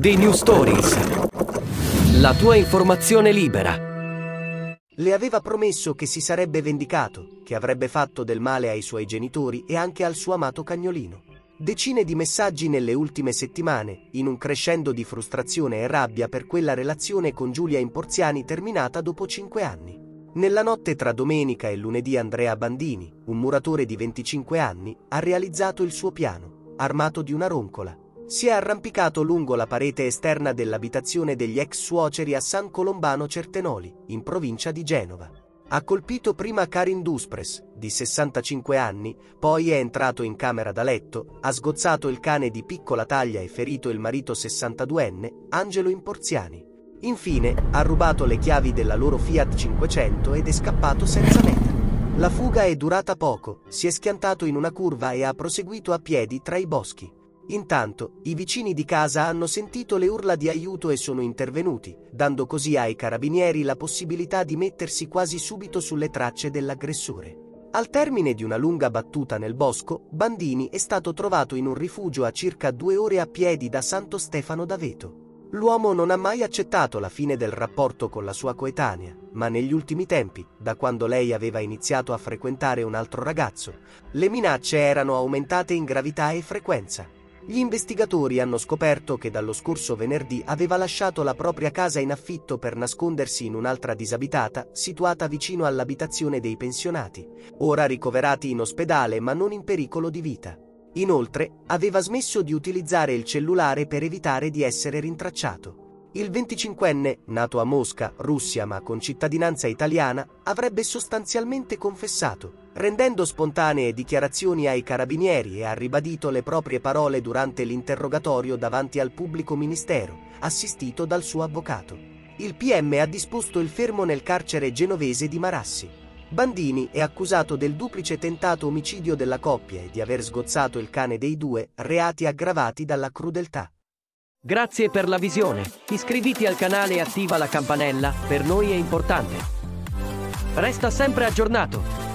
The New Stories. La tua informazione libera. Le aveva promesso che si sarebbe vendicato, che avrebbe fatto del male ai suoi genitori e anche al suo amato cagnolino. Decine di messaggi nelle ultime settimane, in un crescendo di frustrazione e rabbia per quella relazione con Giulia Imporziani terminata dopo 5 anni. Nella notte tra domenica e lunedì Andrea Bandini, un muratore di 25 anni, ha realizzato il suo piano, armato di una roncola. Si è arrampicato lungo la parete esterna dell'abitazione degli ex suoceri a San Colombano Certenoli, in provincia di Genova. Ha colpito prima Karin Duspres, di 65 anni, poi è entrato in camera da letto, ha sgozzato il cane di piccola taglia e ferito il marito 62enne, Angelo Imporziani. Infine, ha rubato le chiavi della loro Fiat 500 ed è scappato senza meta. La fuga è durata poco, si è schiantato in una curva e ha proseguito a piedi tra i boschi. Intanto, i vicini di casa hanno sentito le urla di aiuto e sono intervenuti, dando così ai carabinieri la possibilità di mettersi quasi subito sulle tracce dell'aggressore. Al termine di una lunga battuta nel bosco, Bandini è stato trovato in un rifugio a circa 2 ore a piedi da Santo Stefano d'Aveto. L'uomo non ha mai accettato la fine del rapporto con la sua coetanea, ma negli ultimi tempi, da quando lei aveva iniziato a frequentare un altro ragazzo, le minacce erano aumentate in gravità e frequenza. Gli investigatori hanno scoperto che dallo scorso venerdì aveva lasciato la propria casa in affitto per nascondersi in un'altra disabitata, situata vicino all'abitazione dei pensionati, ora ricoverati in ospedale ma non in pericolo di vita. Inoltre, aveva smesso di utilizzare il cellulare per evitare di essere rintracciato. Il 25enne, nato a Mosca, Russia ma con cittadinanza italiana, avrebbe sostanzialmente confessato, rendendo spontanee dichiarazioni ai carabinieri e ha ribadito le proprie parole durante l'interrogatorio davanti al pubblico ministero, assistito dal suo avvocato. Il PM ha disposto il fermo nel carcere genovese di Marassi. Bandini è accusato del duplice tentato omicidio della coppia e di aver sgozzato il cane dei due, reati aggravati dalla crudeltà. Grazie per la visione, iscriviti al canale e attiva la campanella, per noi è importante. Resta sempre aggiornato!